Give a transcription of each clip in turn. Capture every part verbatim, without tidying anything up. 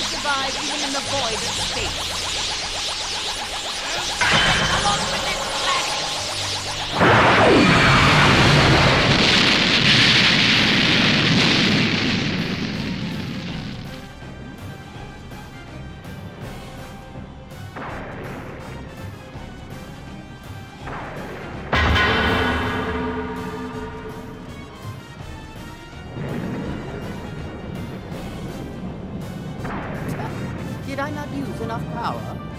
can survive even in the void of space. Along with this Did I not use enough power?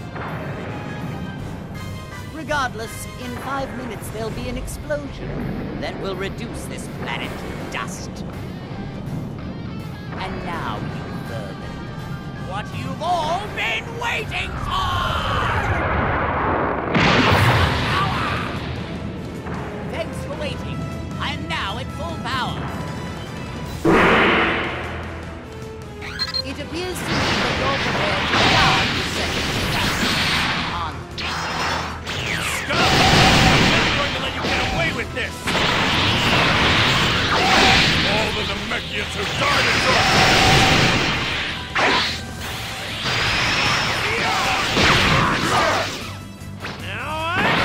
Regardless, in five minutes there'll be an explosion that will reduce this planet to dust. And now, you vermin, what you've all been waiting for! Power! Thanks for waiting. I am now at full power. It appears to me that you're prepared to guard the second task on. Stop! I'm not going to let you get away with this! All the Namekians who guarded us! Now it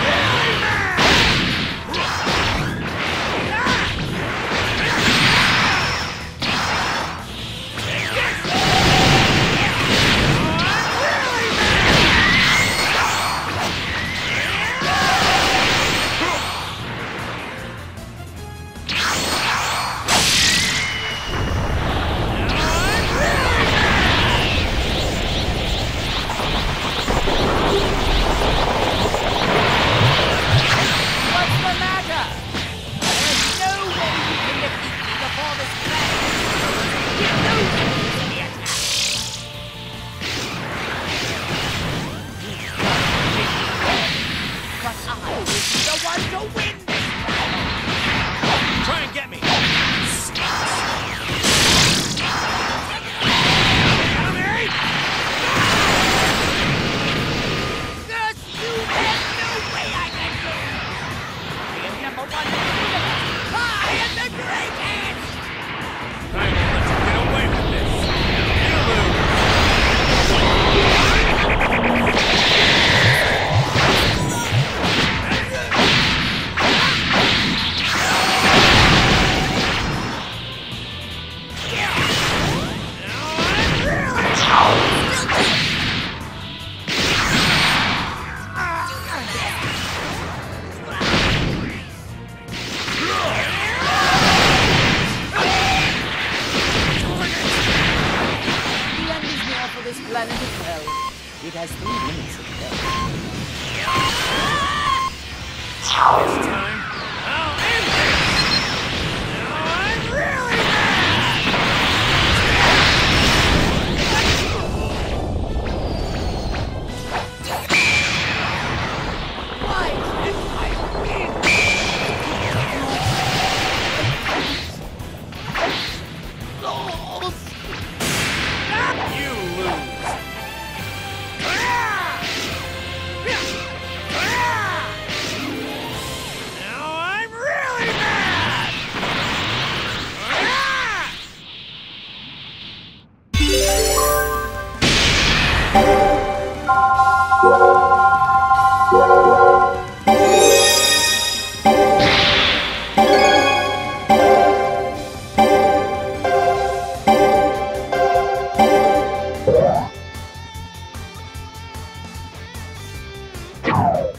has three minutes of death. This time, I'll end it! Now I'm really mad! Why can't I win? Lost! You lose! Ow!